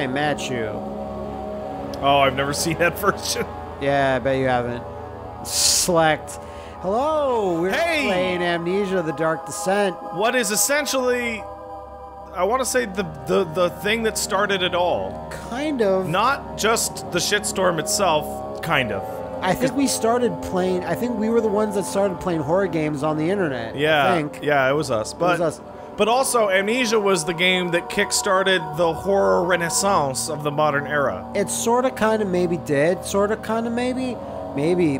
I'm at you. Oh, I've never seen that version. Yeah, I bet you haven't. Select. Hello, we're playing Amnesia: The Dark Descent. What is essentially, I want to say, the thing that started it all. Kind of. Not just the shitstorm itself, kind of. I think we started playing, I think we were the ones that started playing horror games on the internet. Yeah, I think. Yeah, it was us. But, it was us. But also, Amnesia was the game that kickstarted the horror renaissance of the modern era. It sort of kind of maybe did, sort of kind of maybe. Maybe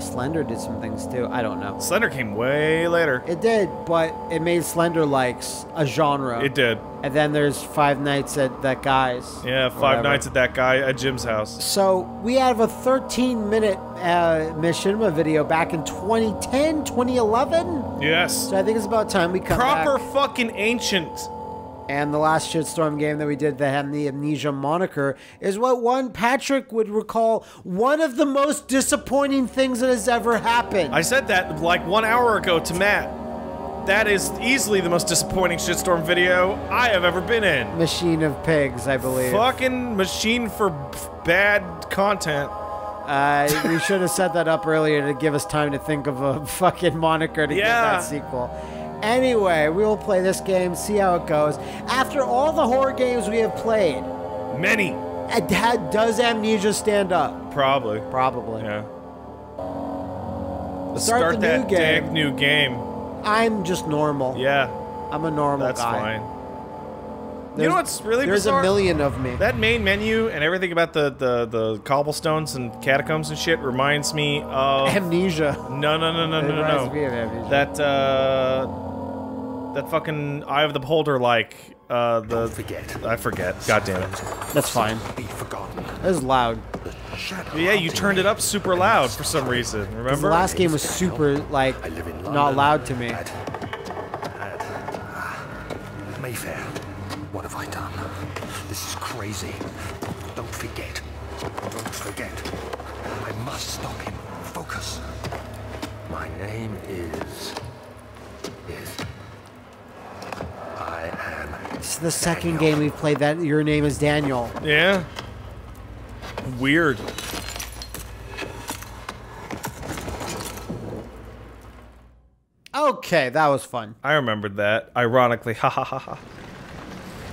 Slender did some things too. I don't know. Slender came way later. It did, but it made Slender like a genre. It did. And then there's Five Nights at That Guy's. Yeah, Five Nights at That Guy at Jim's house. So we have a 13-minute Machinima video back in 2010, 2011. Yes. So I think it's about time we come back. Fucking ancient. And the last Shitstorm game that we did that had the Amnesia moniker is what one Patrick would recall one of the most disappointing things that has ever happened. I said that like 1 hour ago to Matt. That is easily the most disappointing Shitstorm video I have ever been in. Machine of Pigs, I believe. Fucking machine for bad content. We should have set that up earlier to give us time to think of a fucking moniker to get that sequel. Anyway, we will play this game, see how it goes. After all the horror games we have played... Many. Does Amnesia stand up? Probably. Probably. Yeah. Let's start that damn new game. I'm just normal. Yeah. I'm a normal guy. That's fine. You know what's really bizarre? There's a million of me. That main menu and everything about the cobblestones and catacombs and shit reminds me of... Amnesia. No, no, no, no, no, no, no. It reminds me of Amnesia. That, that fucking Eye of the Beholder, like, Don't forget. I forget. God damn it. That's fine. Be forgotten. That was loud. Yeah, you turned it up super loud for some reason, remember? The last game was super, like, not loud to me. Mayfair. What have I done? This is crazy. Don't forget. Don't forget. I must stop him. Focus. My name is... I am. This is the second game we've played that your name is Daniel. Yeah. Weird. Okay, that was fun. I remembered that. Ironically, ha ha ha ha.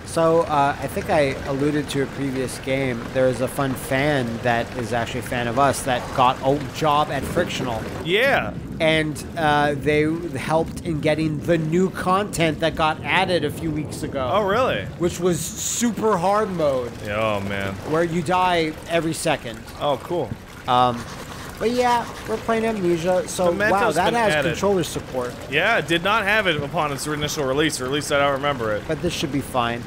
So I think I alluded to a previous game. There is a fun fan that is actually a fan of us that got a job at Frictional. Yeah. And they helped in getting the new content that got added a few weeks ago. Oh, really? Which was super hard mode. Oh, man. Where you die every second. Oh, cool. But yeah, we're playing Amnesia, so wow, that has controller support. Yeah, it did not have it upon its initial release, or at least I don't remember it. But this should be fine.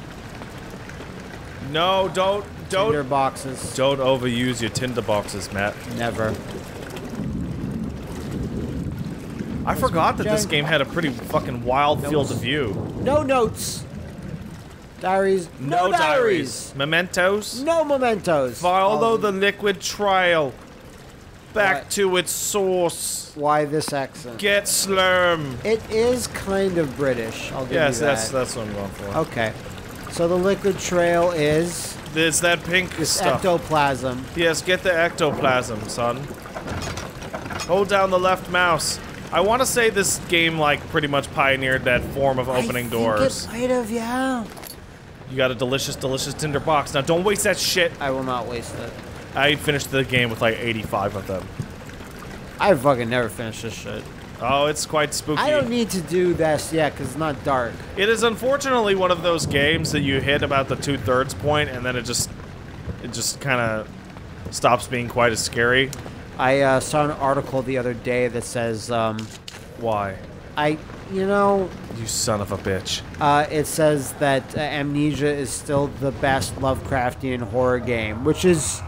No, don't. Tinder boxes. Don't overuse your Tinder boxes, Matt. Never. I forgot that this game had a pretty fucking wild field of view. No notes. Diaries. No diaries. Mementos. No mementos. Follow the liquid trail. Back to its source. Why this accent? Get slurm. It is kind of British. I'll give you that. Yes, that's what I'm going for. Okay. So the liquid trail is... There's that pink stuff. Ectoplasm. Yes, get the ectoplasm, son. Hold down the left mouse. I want to say this game, like, pretty much pioneered that form of opening doors. I think it might have, yeah. You got a delicious, delicious tinder box. Now, don't waste that shit. I will not waste it. I finished the game with like 85 of them. I fucking never finished this shit. Oh, it's quite spooky. I don't need to do this yet because it's not dark. It is unfortunately one of those games that you hit about the 2/3 point and then it just kind of stops being quite as scary. I saw an article the other day that says why? You know... You son of a bitch. It says that Amnesia is still the best Lovecraftian horror game, which is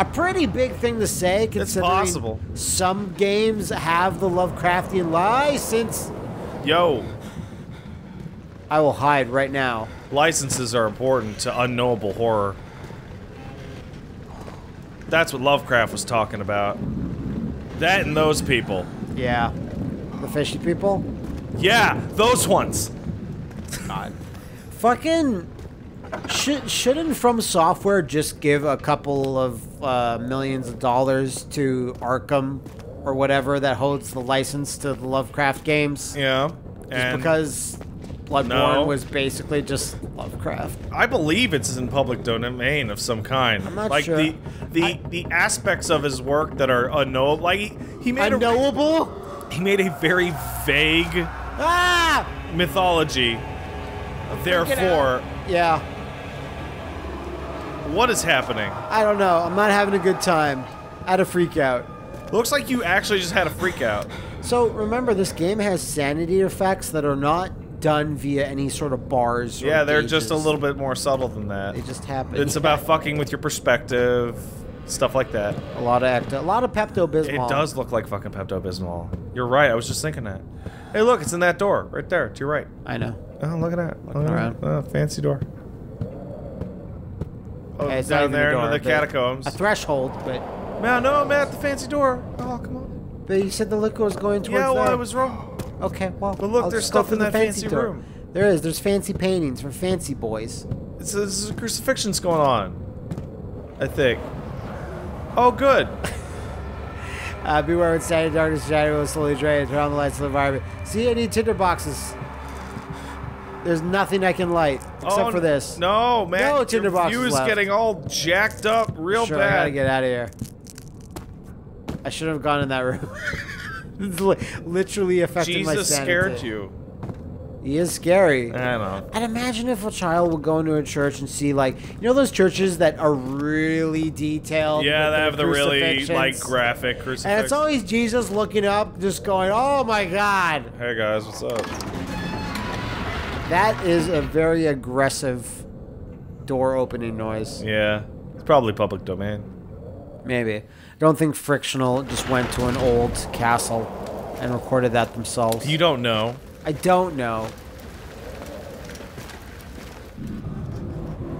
a pretty big thing to say, considering some games have the Lovecraftian license. Yo. I will hide right now. Licenses are important to unknowable horror. That's what Lovecraft was talking about. That and those people. Yeah. The fishy people? Yeah, those ones. God. Fucking Shouldn't From Software just give a couple of millions of dollars to Arkham or whatever that holds the license to the Lovecraft games? Yeah. Just because Bloodborne was basically just Lovecraft. I believe it's in public domain of some kind. I'm not sure. Like the aspects of his work that are unknowable. Like he made unknowable. He made a very vague mythology. Therefore, yeah. What is happening? I don't know. I'm not having a good time. I had a freak out. Looks like you actually just had a freak out. So remember, this game has sanity effects that are not done via any sort of bars. Yeah, they're just a little bit more subtle than that. They just happen. It's about fucking with your perspective, stuff like that. A lot of Pepto-Bismol. It does look like fucking Pepto-Bismol. You're right. I was just thinking that. Hey, look, it's in that door right there to your right. I know. Oh, look at that. Looking around. Oh, fancy door. Oh, hey, it's down there into the catacombs. A threshold, but... Man, no, I'm at the fancy door. Oh, come on. But you said the liquor was going towards that. Yeah, well, I was wrong. Okay, well... But look, there's stuff in that fancy room. There is. There's fancy paintings for fancy boys. It's a crucifixions going on, I think. Oh, good. Beware when sanity, darkness, shadow will slowly drain. Turn on the lights of the environment. See any tinder boxes? There's nothing I can light except for this. No, man. No tinderboxes left. Your view is getting all jacked up real bad. I gotta get out of here. I should have gone in that room. It's literally affecting my sanity. Jesus scared you. He is scary. I know. I'd imagine if a child would go into a church and see, like, you know those churches that are really detailed? Yeah, they have the really, like, graphic crucifix. And it's always Jesus looking up, just going, oh my God. Hey guys, what's up? That is a very aggressive door opening noise. Yeah. It's probably public domain. Maybe. I don't think Frictional just went to an old castle and recorded that themselves. You don't know. I don't know.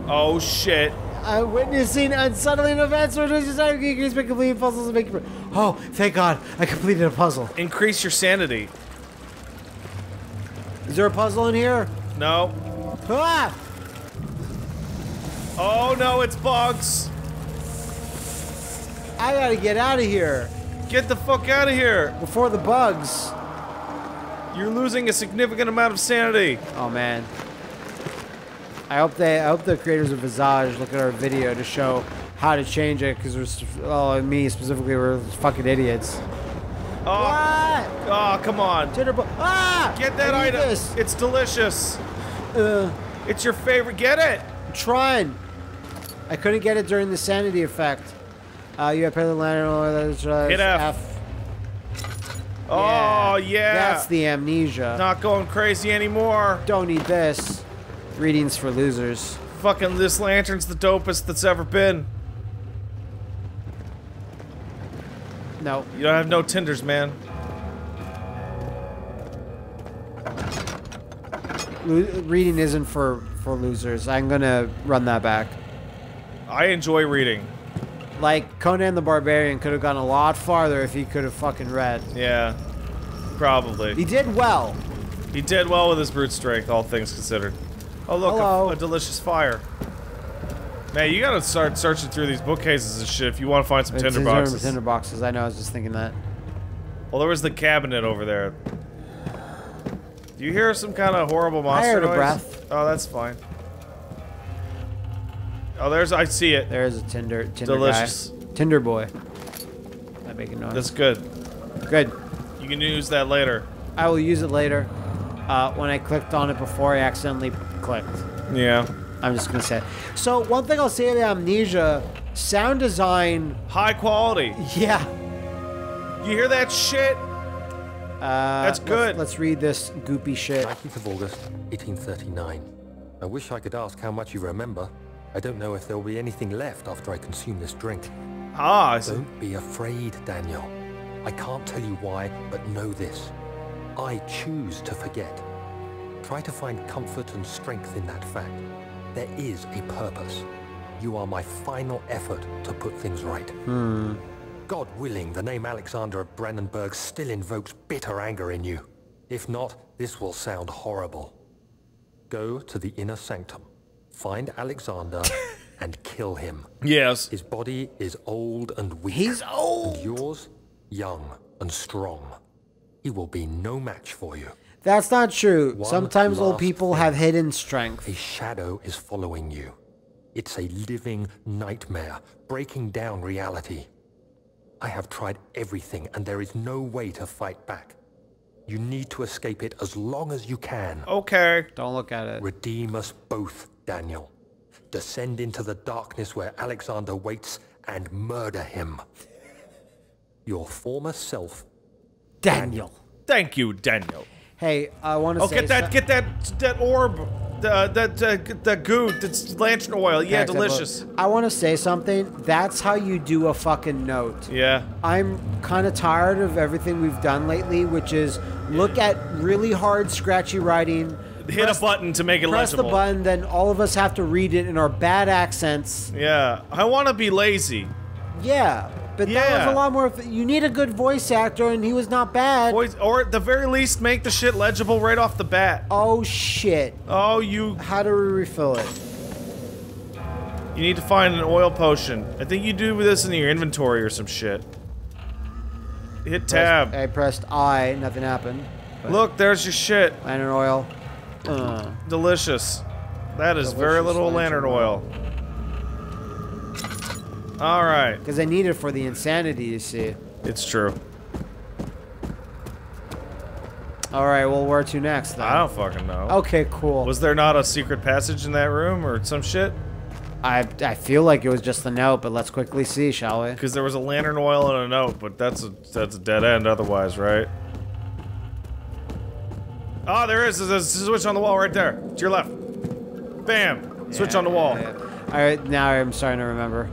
Oh, shit. I'm witnessing unsettling events which is time to increase my completing puzzles and make... Oh, thank God. I completed a puzzle. Increase your sanity. Is there a puzzle in here? No. Ah! Oh no, it's bugs. I gotta get out of here. Get the fuck out of here. Before the bugs. You're losing a significant amount of sanity. Oh man. I hope the creators of Visage look at our video to show how to change it because we're, me specifically, we're fucking idiots. Oh, what? Oh, come on. Get that item. This. It's delicious. It's your favorite. Get it. I'm trying. I couldn't get it during the sanity effect. You have the lantern. Hit F. Oh, yeah. That's the amnesia. Not going crazy anymore. Don't need this. Readings for losers. Fucking this lantern's the dopest that's ever been. No. You don't have no tinders, man. Reading isn't for losers. I'm gonna run that back. I enjoy reading. Like, Conan the Barbarian could have gone a lot farther if he could have fucking read. Yeah. Probably. He did well. He did well with his brute strength, all things considered. Oh, look, a delicious fire. Man, you gotta start searching through these bookcases and shit if you want to find some tinderboxes. I know. I was just thinking that. Well, there was the cabinet over there. Do you hear some kind of horrible monster noise? I heard a breath. Oh, that's fine. Oh, there's. I see it. There's a tinder delicious guy. Tinder boy. That making noise. That's good. Good. You can use that later. I will use it later. When I clicked on it before, I accidentally clicked. Yeah. I'm just gonna say it. So one thing I'll say about Amnesia, sound design, high quality. Yeah. You hear that shit? That's good. Let's read this goopy shit. 19th of August, 1839. I wish I could ask how much you remember. I don't know if there will be anything left after I consume this drink. Ah, I see. Don't be afraid, Daniel. I can't tell you why, but know this. I choose to forget. Try to find comfort and strength in that fact. There is a purpose. You are my final effort to put things right. Hmm. God willing, the name Alexander of Brennenburg still invokes bitter anger in you. If not, this will sound horrible. Go to the inner sanctum. Find Alexander and kill him. Yes. His body is old and weak. He's old. And yours, young and strong. He will be no match for you. That's not true. Sometimes old people have hidden strength. A shadow is following you. It's a living nightmare, breaking down reality. I have tried everything, and there is no way to fight back. You need to escape it as long as you can. Okay. Don't look at it. Redeem us both, Daniel. Descend into the darkness where Alexander waits and murder him. Your former self, Daniel. Thank you, Daniel. Hey, I want to say... Oh, get that orb. The goo, that's lantern oil. Yeah, delicious. I want to say something. That's how you do a fucking note. Yeah. I'm kind of tired of everything we've done lately, which is look at really hard, scratchy writing. Hit a button to make it legible. Press the button, then all of us have to read it in our bad accents. Yeah. I want to be lazy. Yeah. But that was a lot more... You need a good voice actor, and he was not bad. Or at the very least, make the shit legible right off the bat. Oh, shit. Oh, you... How do we refill it? You need to find an oil potion. I think you do this in your inventory or some shit. Hit tab. I pressed I. Nothing happened. Look, there's your shit. Lantern oil. Delicious. That is delicious very little lantern oil. All right. Because I need it for the insanity, you see. It's true. All right, well, where to next, then? I don't fucking know. Okay, cool. Was there not a secret passage in that room or some shit? I feel like it was just the note, but let's quickly see, shall we? Because there was a lantern oil and a note, but that's a dead end otherwise, right? Oh, there is. There's a switch on the wall right there. To your left. Bam. Yeah, switch on the wall. Yeah. All right, now I'm starting to remember.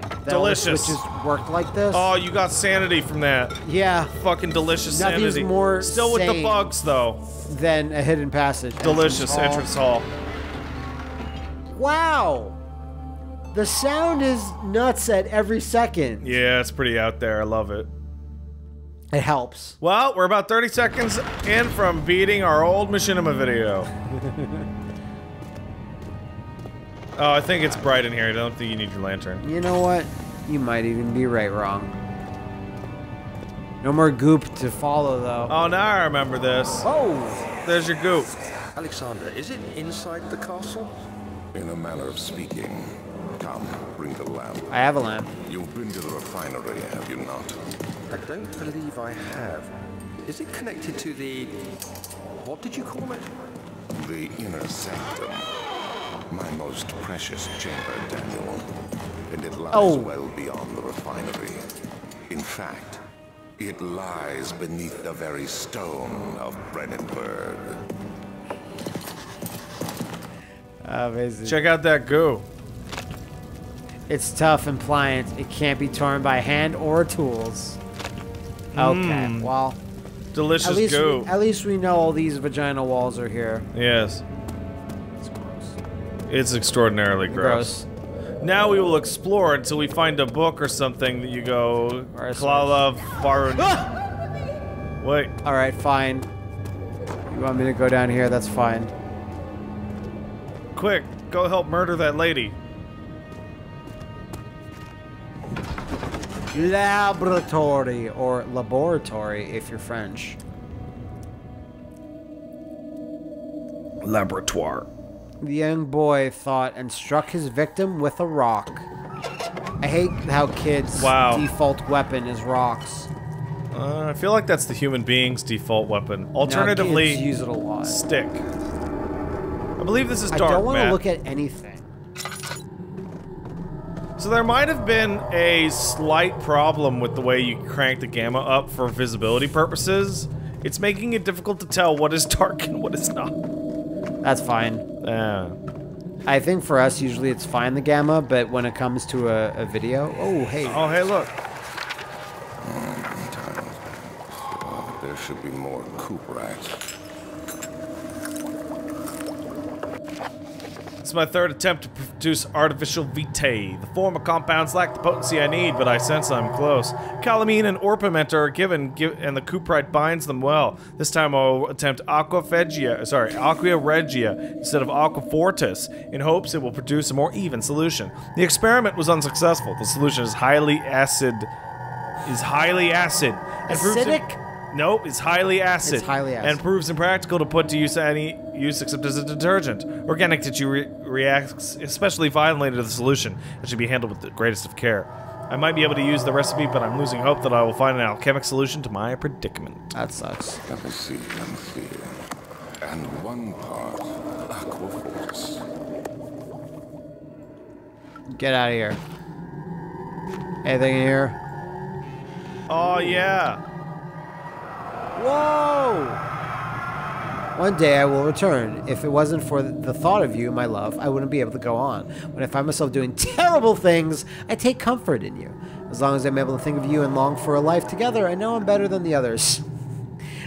That delicious. Which just worked like this. Oh, you got sanity from that. Yeah. Fucking delicious. Nothing's sanity. More still with the bugs though. Than a hidden passage. Delicious entrance hall. Wow. The sound is nuts at every second. Yeah, it's pretty out there. I love it. It helps. Well, we're about 30 seconds in from beating our old Machinima video. Oh, I think it's bright in here. I don't think you need your lantern. You know what? You might even be right wrong. No more goop to follow, though. Oh, now I remember this. Oh! There's your goop. Alexander, is it inside the castle? In a manner of speaking. Come, bring the lamp. I have a lamp. You've been to the refinery, have you not? I don't believe I have. Is it connected to the... What did you call it? The inner sanctum. My most precious chamber, Daniel, and it lies well beyond the refinery. In fact, it lies beneath the very stone of Brennenburg. Amazing. Check out that goo. It's tough and pliant. It can't be torn by hand or tools. Okay, well. Delicious goo. At least we know all these vaginal walls are here. Yes. It's extraordinarily gross. Now we will explore until we find a book or something that you go... Klala Varun... Ah! Wait. Alright, fine. You want me to go down here? That's fine. Quick, go help murder that lady. Laboratory, or laboratory if you're French. Laboratoire. The young boy thought and struck his victim with a rock. I hate how kids' default weapon is rocks. I feel like that's the human being's default weapon. Alternatively, kids use it a lot. Stick. I believe this is dark. I don't want to look at anything. So there might have been a slight problem with the way you crank the gamma up for visibility purposes. It's making it difficult to tell what is dark and what is not. That's fine. I think for us, usually it's fine, the gamma, but when it comes to a video... Oh, hey. Oh, hey, look. There should be more coop racks. This is my third attempt to produce artificial vitae. The form of compounds lack the potency I need, but I sense I'm close. Calamine and orpiment are given, and the cuprite binds them well. This time I'll attempt aqua regia instead of aqua fortis, in hopes it will produce a more even solution. The experiment was unsuccessful. The solution is highly acid. Acidic? Nope, it's highly acid. It's highly acid. And proves impractical to put to use any use except as a detergent. Organic tissue reacts especially violently to the solution. It should be handled with the greatest of care. I might be able to use the recipe, but I'm losing hope that I will find an alchemic solution to my predicament. That sucks. Let me see, And one part aquaforce. Get out of here. Anything in here? Oh, yeah. Whoa! One day I will return. If it wasn't for the thought of you, my love, I wouldn't be able to go on. When I find myself doing terrible things, I take comfort in you. As long as I'm able to think of you and long for a life together, I know I'm better than the others.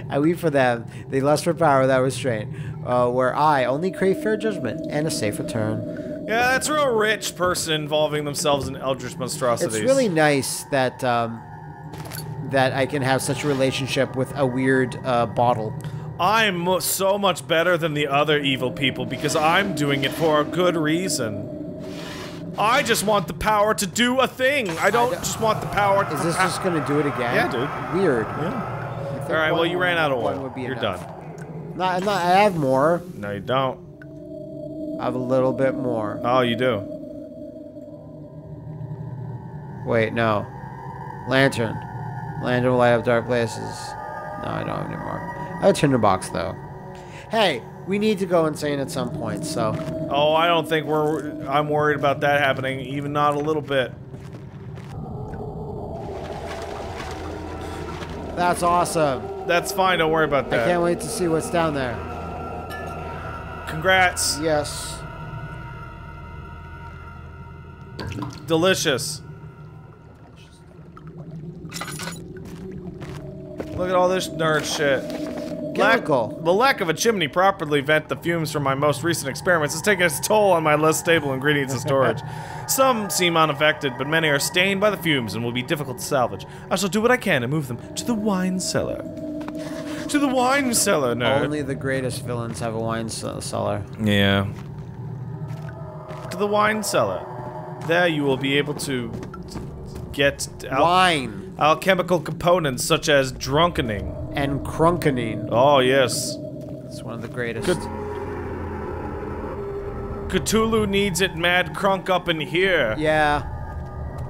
I weep for them. They lust for power without restraint, where I only crave fair judgment and a safe return. Yeah, that's a real rich person involving themselves in eldritch monstrosities. It's really nice that, that I can have such a relationship with a weird bottle. I'm so much better than the other evil people because I'm doing it for a good reason. I just want the power to do a thing. I don't just want the power to... Is this just going to do it again? Yeah, dude. Weird. Yeah. All right, well, you ran out of oil. You're done. No, I'm not, I have more. No, you don't. I have a little bit more. Oh, you do. Wait, no. Lantern. Lantern will light up dark places. No, I don't have any more. I have a tinderbox, though. Hey, we need to go insane at some point, so... Oh, I don't think we're... I'm worried about that happening, even not a little bit. That's awesome. That's fine, don't worry about that. I can't wait to see what's down there. Congrats. Yes. Delicious. Look at all this nerd shit. The lack of a chimney properly vent the fumes from my most recent experiments has taken its toll on my less stable ingredients in storage. Some seem unaffected, but many are stained by the fumes and will be difficult to salvage. I shall do what I can to move them to the wine cellar. To the wine cellar, nerd. Only the greatest villains have a wine cellar. Yeah. To the wine cellar. There you will be able to get out. Wine. Alchemical components such as drunkening. And crunkening. Oh, yes. It's one of the greatest. Cthulhu needs it mad crunk up in here. Yeah.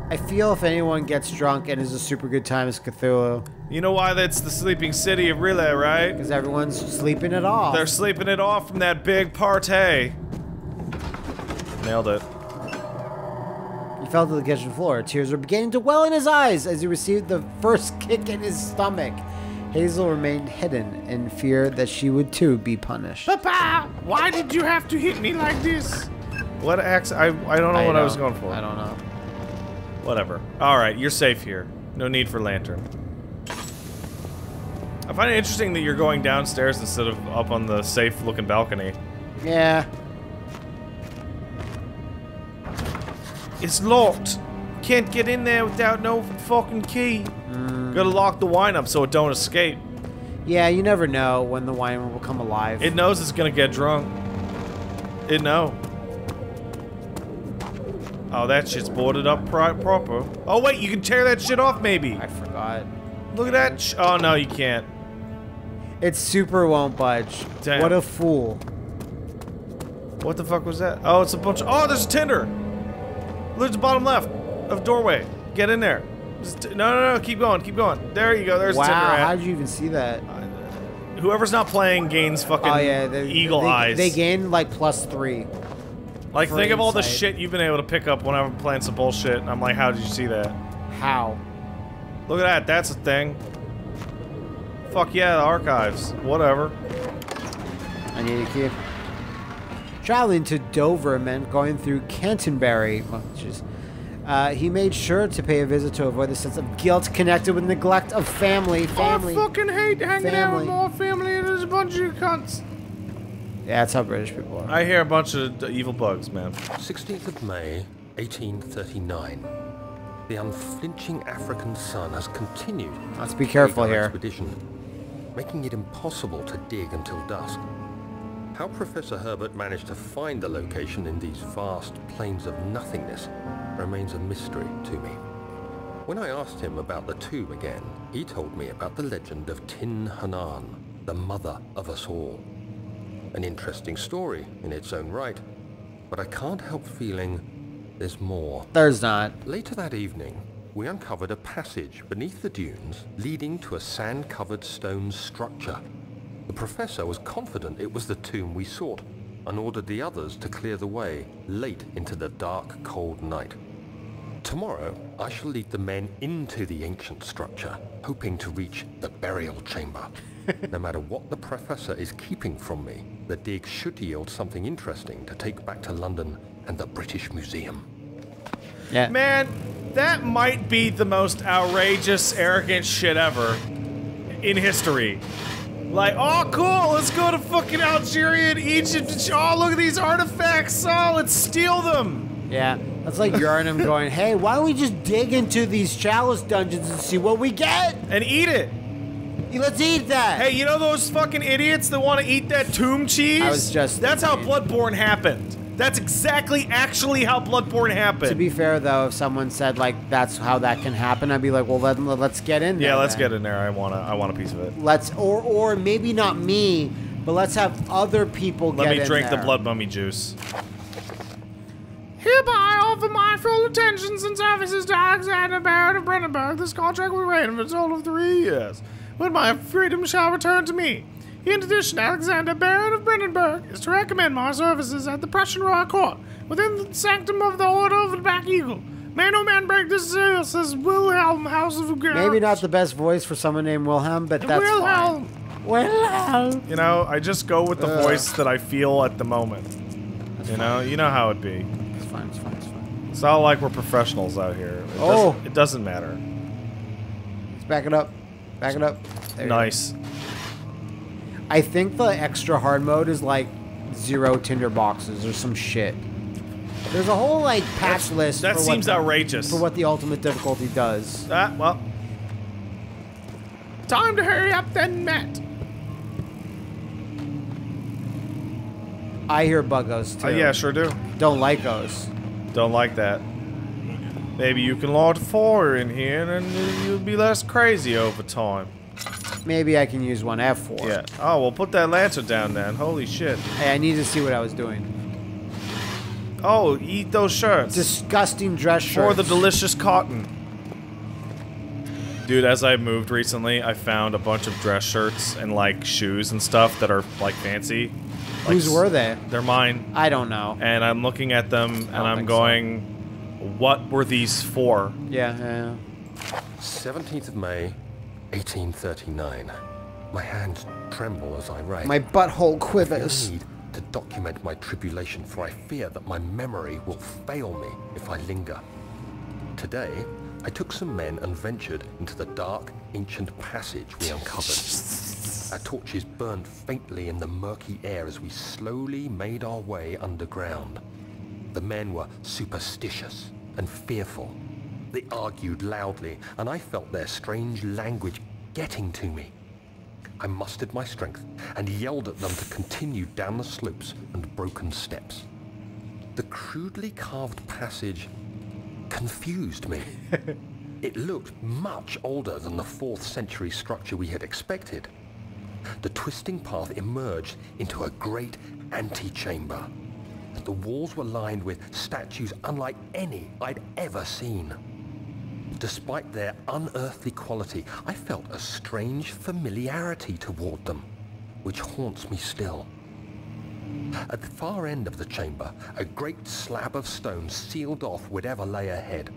I feel if anyone gets drunk and is a super good time, it's Cthulhu. You know why that's the sleeping city of R'lyeh, right? Because everyone's sleeping it off. They're sleeping it off from that big partay. Nailed it. Fell to the kitchen floor. Tears were beginning to well in his eyes as he received the first kick in his stomach. Hazel remained hidden in fear that she would too be punished. Papa, why did you have to hit me like this? What axe? I don't know what I was going for. I don't know. Whatever. All right, you're safe here. No need for lantern. I find it interesting that you're going downstairs instead of up on the safe-looking balcony. Yeah. It's locked. Can't get in there without no fucking key. Gotta lock the wine up so it don't escape. Yeah, you never know when the wine will come alive. It knows it's gonna get drunk. It know. Oh, that shit's boarded up proper. Oh wait, you can tear that shit off maybe. I forgot. Look at that oh no, you can't. It super won't budge. Damn. What a fool. What the fuck was that? Oh, it's a bunch of- Oh, there's a tinder! Look at the bottom left of doorway. Get in there. Just, no, keep going, keep going. There you go, there's Tinder. Wow, how did you even see that? Whoever's not playing gains fucking eagle eyes. They gain like +3. Like, think of all the shit you've been able to pick up when I'm playing some bullshit, and I'm like, how did you see that? How? Look at that, that's a thing. Fuck yeah, the archives. Whatever. I need a key. Traveling to Dover meant going through Canterbury. Oh, geez. He made sure to pay a visit to avoid the sense of guilt connected with neglect of family. I fucking hate hanging out with my family. There's a bunch of cunts. Yeah, that's how British people are. I hear a bunch of evil bugs, man. 16th of May, 1839. The unflinching African sun has continued. Let's be careful here. Expedition, making it impossible to dig until dusk. How Professor Herbert managed to find the location in these vast plains of nothingness remains a mystery to me. When I asked him about the tomb again, he told me about the legend of Tin Hanan, the mother of us all. An interesting story in its own right, but I can't help feeling there's more. There's not. Later that evening, we uncovered a passage beneath the dunes leading to a sand-covered stone structure. The professor was confident it was the tomb we sought and ordered the others to clear the way late into the dark, cold night. Tomorrow, I shall lead the men into the ancient structure, hoping to reach the burial chamber. No matter what the professor is keeping from me, the dig should yield something interesting to take back to London and the British Museum. Yeah. Man, that might be the most outrageous, arrogant shit ever in history. Like, oh cool, let's go to fucking Algeria and Egypt. Oh, look at these artifacts. Oh, let's steal them. Yeah. That's like Yarnam going, hey, why don't we just dig into these chalice dungeons and see what we get? And eat it. Let's eat that. Hey, you know those fucking idiots that want to eat that tomb cheese? I was just That's how Bloodborne happened. That's exactly actually how Bloodborne happened. To be fair, though, if someone said, like, that's how that can happen, I'd be like, well, let's get in there. Yeah, let's get in there. I want a piece of it. Let's, or maybe not me, but let's have other people get in there. Let me drink the blood mummy juice. Hereby offer my full attentions and services to Alexander Barrett of Brennenburg. This contract will reign for a total of 3 years, when my freedom shall return to me. In addition, Alexander Barrett of Brennenburg is to recommend my services at the Prussian Royal Court, within the sanctum of the Order of the Black Eagle. May no man break this seal, says Wilhelm, House of Geralt. Maybe not the best voice for someone named Wilhelm, but that's Wilhelm. Fine. Wilhelm. You know, I just go with the voice that I feel at the moment. You know, fine. You know how it be. It's fine. It's not like we're professionals out here. It doesn't matter. Let's back it up. Back it up. There nice. I think the extra hard mode is like 0 tinder boxes or some shit. There's a whole like patch list. That seems outrageous. For what the ultimate difficulty does. Ah, well. Time to hurry up then, Matt. I hear buggos too. Yeah, sure do. Don't like those. Don't like that. Maybe you can light a fire in here and you'll be less crazy over time. Maybe I can use one F4. Yeah. Oh, well, put that lancer down then. Holy shit. Hey, I need to see what I was doing. Oh, eat those shirts. Disgusting dress shirts. Or the delicious cotton. Dude, as I moved recently, I found a bunch of dress shirts and, like, shoes and stuff that are, like, fancy. Like, whose were they? They're mine. I don't know. And I'm looking at them and I'm going... So. What were these for? Yeah. 17th of May, 1839. My hands tremble as I write. My butthole quivers. I need to document my tribulation, for I fear that my memory will fail me if I linger. Today, I took some men and ventured into the dark, ancient passage we uncovered. Our torches burned faintly in the murky air as we slowly made our way underground. The men were superstitious and fearful. They argued loudly, and I felt their strange language getting to me. I mustered my strength and yelled at them to continue down the slopes and broken steps. The crudely carved passage confused me. It looked much older than the 4th century structure we had expected. The twisting path emerged into a great antechamber. The walls were lined with statues unlike any I'd ever seen. Despite their unearthly quality, I felt a strange familiarity toward them, which haunts me still. At the far end of the chamber, a great slab of stone sealed off whatever lay ahead.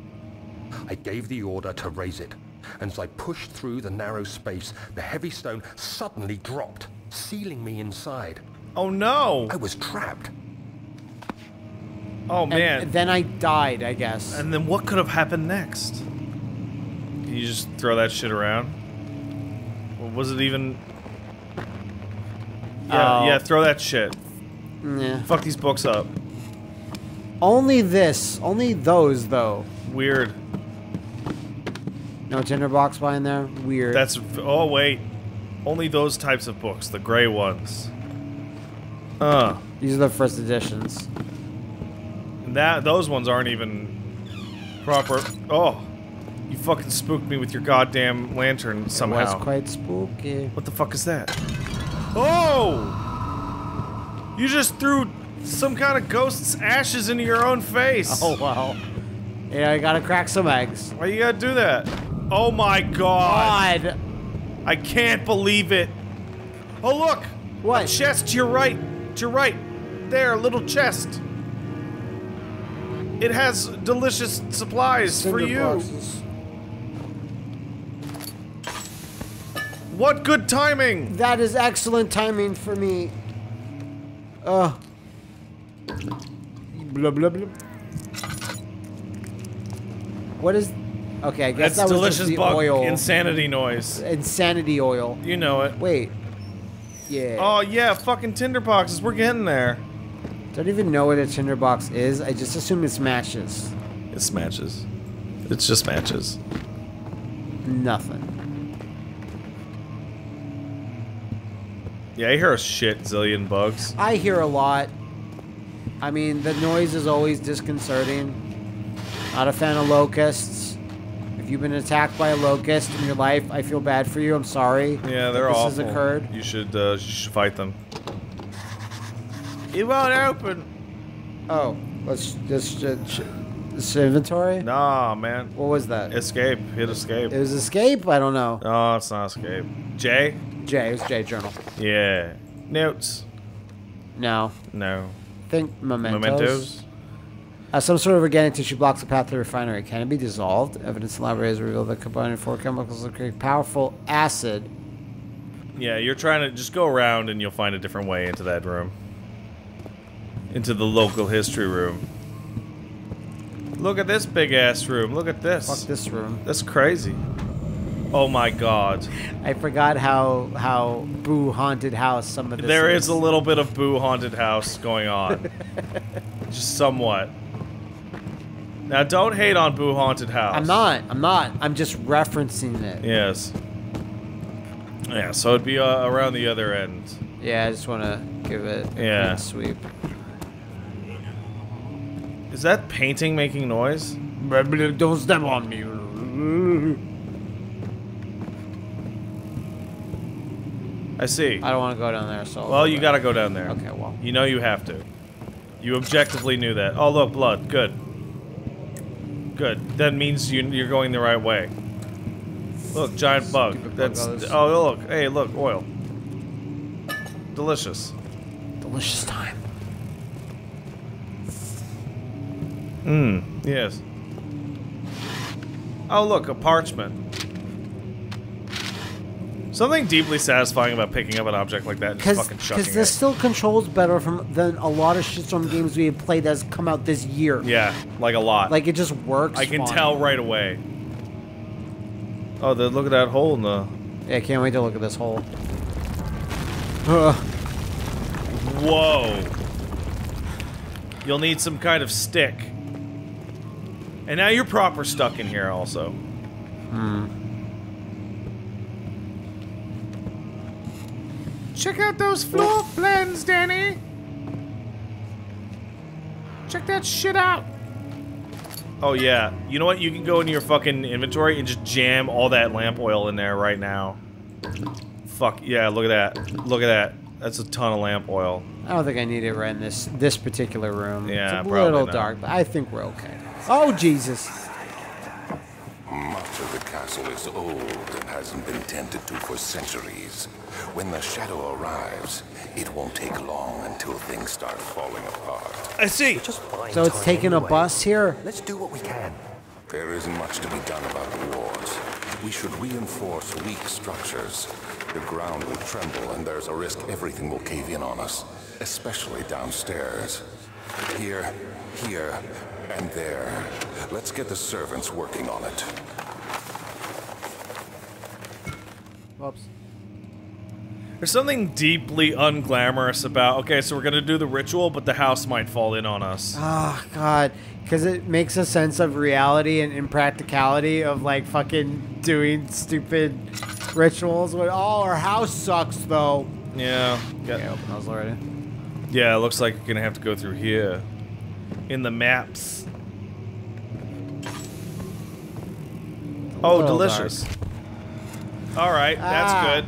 I gave the order to raise it, and as I pushed through the narrow space, the heavy stone suddenly dropped, sealing me inside. Oh no! I was trapped. Oh, man. And then I died, I guess. And then what could have happened next? Can you just throw that shit around? Or was it even... Yeah, throw that shit. Yeah. Fuck these books up. Only this. Only those, though. Weird. No tinderbox behind there? Weird. That's... Oh, wait. Only those types of books. The gray ones. These are the first editions. And those ones aren't even... proper. Oh. You fucking spooked me with your goddamn lantern somehow. It was quite spooky. What the fuck is that? Oh! You just threw some kind of ghost's ashes into your own face. Oh, wow. Yeah, I gotta crack some eggs. Why you gotta do that? Oh my god. God. I can't believe it. Oh, look. What? A chest to your right. To your right. There, little chest. It has delicious supplies for you. Boxes. What good timing! That is excellent timing for me. Blah, blah, blah. What is... Okay, I guess that was just the oil. Insanity noise. Insanity oil. You know it. Wait. Yeah. Oh, yeah, fucking tinderboxes. We're getting there. I don't even know what a tinderbox is. I just assume it's matches. It's matches. It's just matches. Nothing. Yeah, I hear a shit zillion bugs. I hear a lot. I mean, the noise is always disconcerting. Not a fan of locusts. If you've been attacked by a locust in your life, I feel bad for you. I'm sorry. Yeah, they're awful. This has occurred. You should fight them. It won't open. Oh, let's just inventory. Nah, man. What was that? Escape. Hit escape. It was escape. I don't know. Oh, it's not escape. J. J. It was J journal. Yeah. Notes. No. No. Think mementos. Mementos. Some sort of organic tissue blocks the path to the refinery. Can it be dissolved? Evidence in laboratories revealed that combining 4 chemicals will create powerful acid. Yeah, you're trying to just go around and you'll find a different way into that room. Into the local history room. Look at this big ass room. Look at this. Fuck this room. That's crazy. Oh my god. I forgot how Boo Haunted House some of this There is a little bit of Boo Haunted House going on. Just somewhat. Now don't hate on Boo Haunted House. I'm not. I'm not. I'm just referencing it. Yes. Yeah, so it'd be around the other end. Yeah, I just want to give it a clean sweep. Is that painting making noise? Don't step on me. I see. I don't want to go down there, so... Well, you gotta go down there. Okay, well... You know you have to. You objectively knew that. Oh, look, blood. Good. Good. That means you're going the right way. Look, giant bug. That's... Oh, look. Hey, look, oil. Delicious. Delicious time. Mmm, yes. Oh, look, a parchment. Something deeply satisfying about picking up an object like that and just fucking chucking it. Because this still controls better than a lot of Shitstorm games we have played that's come out this year. Yeah, like a lot. Like, it just works I can tell right away. Oh, look at that hole in the... Yeah, I can't wait to look at this hole. Whoa. You'll need some kind of stick. And now you're proper stuck in here also. Hmm. Check out those floor plans, Danny! Check that shit out! Oh yeah, you know what? You can go into your fucking inventory and just jam all that lamp oil in there right now. Fuck, yeah, look at that. Look at that. That's a ton of lamp oil. I don't think I need it right in this particular room. Yeah, it's a little dark, but I think we're okay. Oh, Jesus! Much of the castle is old and hasn't been tended to for centuries. When the shadow arrives, it won't take long until things start falling apart. I see! So it's taking a bus here? Let's do what we can. There isn't much to be done about the wars. We should reinforce weak structures. The ground will tremble and there's a risk everything will cave in on us, especially downstairs. Here, and there. Let's get the servants working on it. Whoops. There's something deeply unglamorous about, okay, so we're going to do the ritual, but the house might fall in on us. Oh, God. Because it makes a sense of reality and impracticality of, like, fucking doing stupid rituals. With, oh, our house sucks, though. Yeah. Okay, open house already. Yeah, it looks like you're going to have to go through here. In the maps. Oh, delicious. Dark. All right, that's good.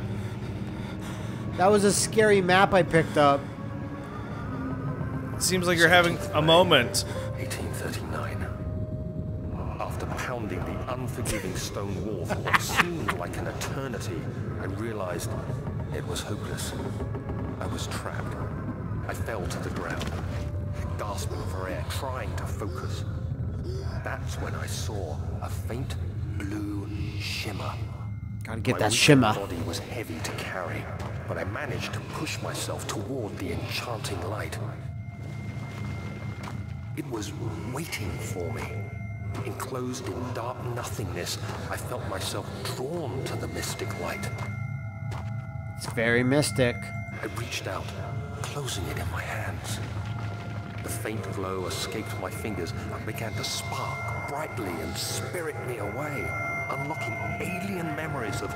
That was a scary map I picked up. It seems like you're having a moment. 1839. After pounding the unforgiving stone wall for what seemed like an eternity, I realized it was hopeless. I was trapped. I fell to the ground, gasping for air, trying to focus. That's when I saw a faint blue shimmer. Gotta get that shimmer. My body was heavy to carry, but I managed to push myself toward the enchanting light. It was waiting for me. Enclosed in dark nothingness, I felt myself drawn to the mystic light. It's very mystic. I reached out, closing it in my hands. The faint glow escaped my fingers and began to spark brightly and spirit me away. Unlocking alien memories of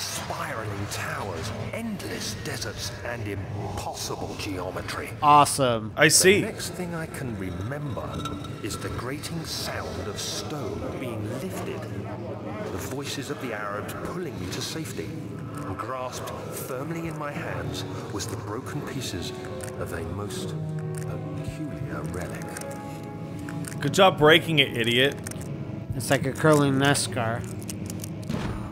spiraling towers, endless deserts, and impossible geometry. Awesome. I see. The next thing I can remember is the grating sound of stone being lifted, the voices of the Arabs pulling me to safety, and grasped firmly in my hands was the broken pieces of a most peculiar relic. Good job breaking it, idiot. It's like a curling NASCAR.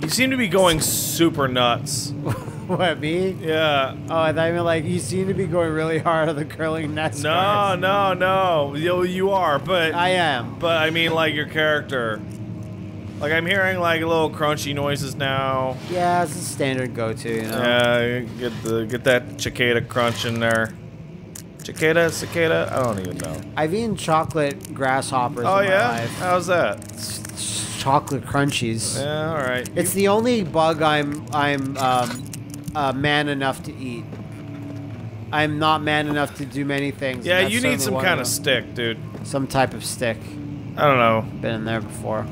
You seem to be going super nuts. What, me? Yeah. Oh, I thought you meant like, you seem to be going really hard on the curling NASCAR. No, no, no. You are, but... I am. But I mean, like, your character. Like, I'm hearing, like, little crunchy noises now. Yeah, it's a standard go-to, you know? Yeah, get that cicada crunch in there. Cicada, cicada, I don't even know. I've eaten chocolate grasshoppers in my life. How's that? It's chocolate crunchies. Yeah, all right. It's the only bug I'm man enough to eat. I'm not man enough to do many things. Yeah, you need some kind of stick, dude. Some type of stick. I don't know. Been in there before.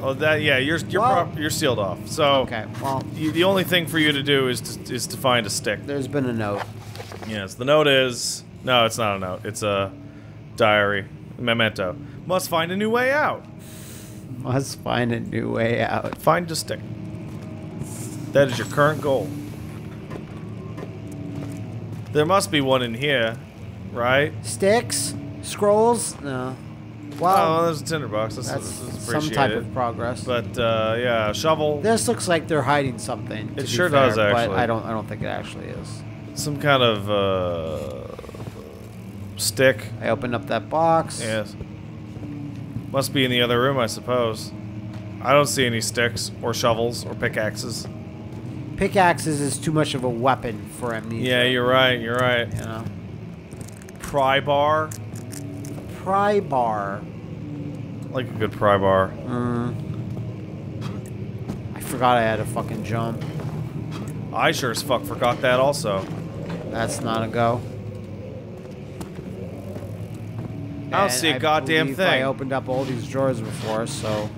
Oh, that you're sealed off. So okay, well, the only thing for you to do is to find a stick. There's been a note. Yes, the note is... No, it's not a note. It's a diary. Memento. Must find a new way out. Must find a new way out. Find a stick. That is your current goal. There must be one in here, right? Sticks? Scrolls? No. Wow. Oh, there's a tinderbox. That's some type of progress. But, yeah, shovel. This looks like they're hiding something. It sure does, actually. But I don't think it actually is. Some kind of stick. I opened up that box. Yes. Must be in the other room, I suppose. I don't see any sticks or shovels or pickaxes. Pickaxes is too much of a weapon for Amnesia. Yeah, you're right. You're right. You know. Pry bar. Pry bar. Like a good pry bar. I forgot I had a fucking jump. I sure as fuck forgot that also. That's not a go. I don't see a goddamn thing. I opened up all these drawers before, so...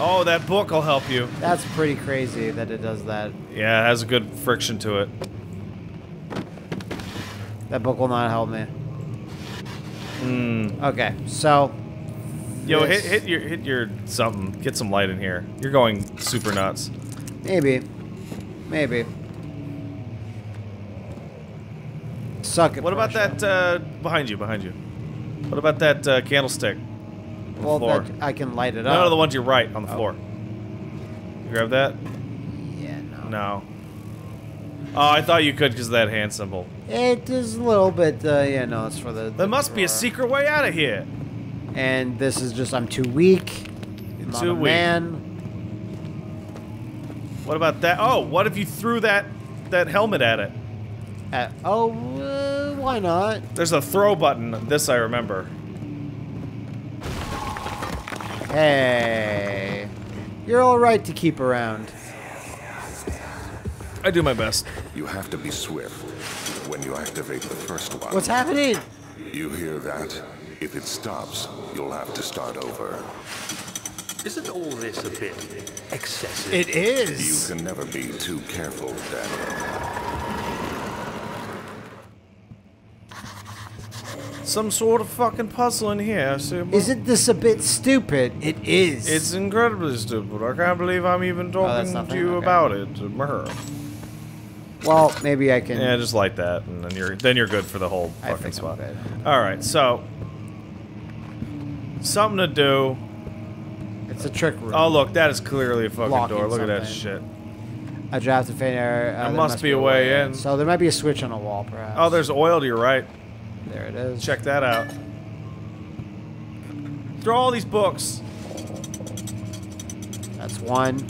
Oh, that book will help you. That's pretty crazy that it does that. Yeah, it has a good friction to it. That book will not help me. Okay, so... Yo, hit your something. Get some light in here. You're going super nuts. Maybe. Maybe. Suck it. What about that, behind you. What about that, candlestick? Well, that, I can light it up. No, no, the ones you're right on the floor. You grab that? Yeah, no. No. Oh, I thought you could because of that hand symbol. It is a little bit, yeah, no, it's for the... There must be a secret way out of here. And this is just, I'm too weak. I'm not a man. What about that? Oh, what if you threw that helmet at it? Why not? There's a throw button. This I remember. Hey. You're all right to keep around. I do my best. You have to be swift when you activate the first one. What's happening? You hear that? If it stops, you'll have to start over. Isn't all this a bit excessive? It is. You can never be too careful, Daniel. Some sort of fucking puzzle in here. Super. Isn't this a bit stupid? It is. It's incredibly stupid. I can't believe I'm even talking to you about it. Well, maybe I can. Yeah, just like that, and then you're good for the whole fucking spot. All right, so something to do. It's a trick room. Oh look, that is clearly a fucking door. Look at that shit. A draft of faint air. There must be a way in. So there might be a switch on a wall, perhaps. Oh, there's oil to your right. There it is. Check that out. Throw all these books. That's one.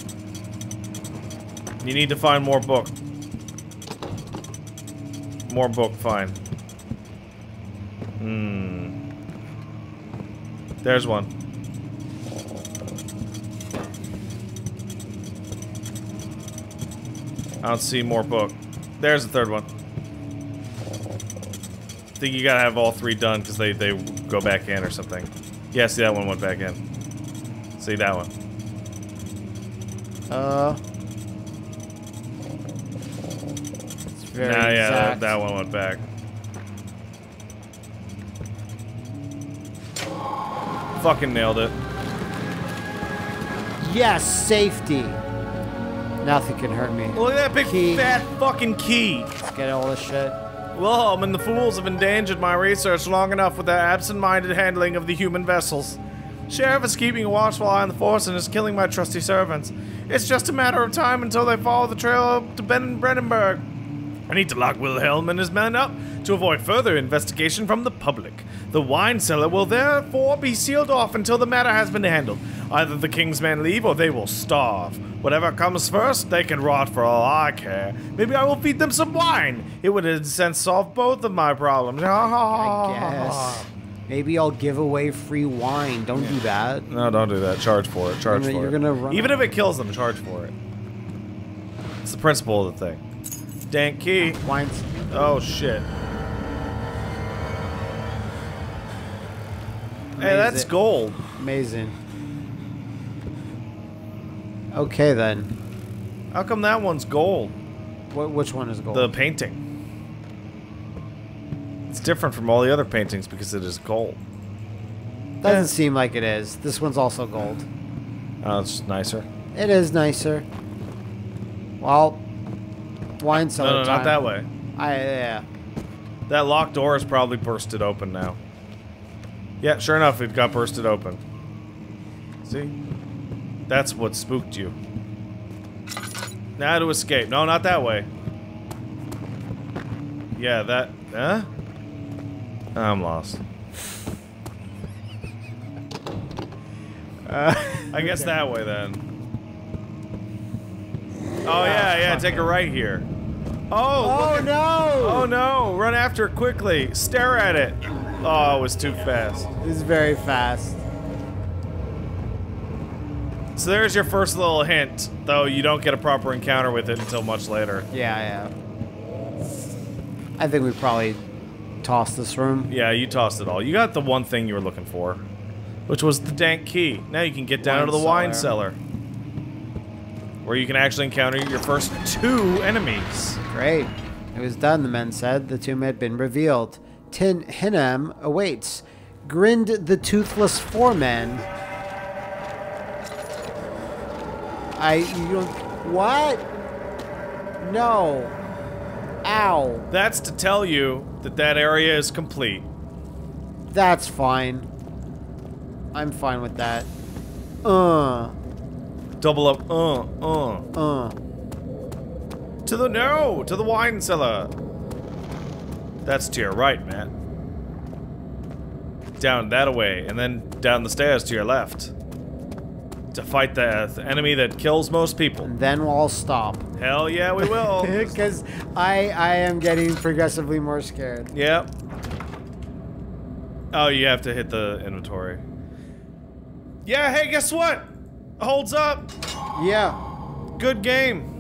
You need to find more book. More book, fine. Hmm. There's one. I don't see more book. There's the third one. I think you gotta have all three done because they go back in or something. Yeah, see that one went back in. See that one. Nah, yeah, that one went back. Fucking nailed it. Yes, safety. Nothing can hurt me. Look at that big fat fucking key. Let's get all this shit. Wilhelm and the fools have endangered my research long enough with their absent-minded handling of the human vessels. Sheriff is keeping a watchful eye on the force and is killing my trusty servants. It's just a matter of time until they follow the trail to Brennenburg. I need to lock Wilhelm and his men up to avoid further investigation from the public. The wine cellar will therefore be sealed off until the matter has been handled. Either the king's men leave or they will starve. Whatever comes first, they can rot for all I care. Maybe I will feed them some wine. It would in a sense solve both of my problems. I guess. Maybe I'll give away free wine. Don't do that. No, don't do that. Charge for it. Charge for it. Gonna run Even if it kills them, charge for it. It's the principle of the thing. Dank key. Wines. Oh shit. Amazing. Hey, that's gold. Amazing. Okay then. How come that one's gold? Which one is gold? The painting. It's different from all the other paintings because it is gold. Doesn't seem like it is. This one's also gold. Oh, it's nicer. It is nicer. Well. Wine cellar. No, not that way. Yeah. That locked door is probably bursted open now. Yeah, sure enough, it got bursted open. See? That's what spooked you. Now to escape. No, not that way. Yeah, that. Huh? I'm lost. I guess that way then. Oh yeah, take it right here. Oh! Oh no! Oh no! Run after it quickly. Stare at it. Oh, it was too fast. It's very fast. So there's your first little hint, though you don't get a proper encounter with it until much later. Yeah, yeah. I think we probably tossed this room. Yeah, you tossed it all. You got the one thing you were looking for, which was the dank key. Now you can get down to the wine cellar. Where you can actually encounter your first two enemies. Great. It was done, the men said. The tomb had been revealed. Tin Hanan awaits. Grinned the toothless foreman. What? No. Ow. That's to tell you that that area is complete. That's fine. I'm fine with that. Double up, To the to the wine cellar. That's to your right, man. Down that away, and then down the stairs to your left. To fight the enemy that kills most people. And then we'll all stop. Hell yeah, we will. Because I am getting progressively more scared. Yep. Oh, you have to hit the inventory. Yeah, hey, guess what? holds up. Yeah. Good game.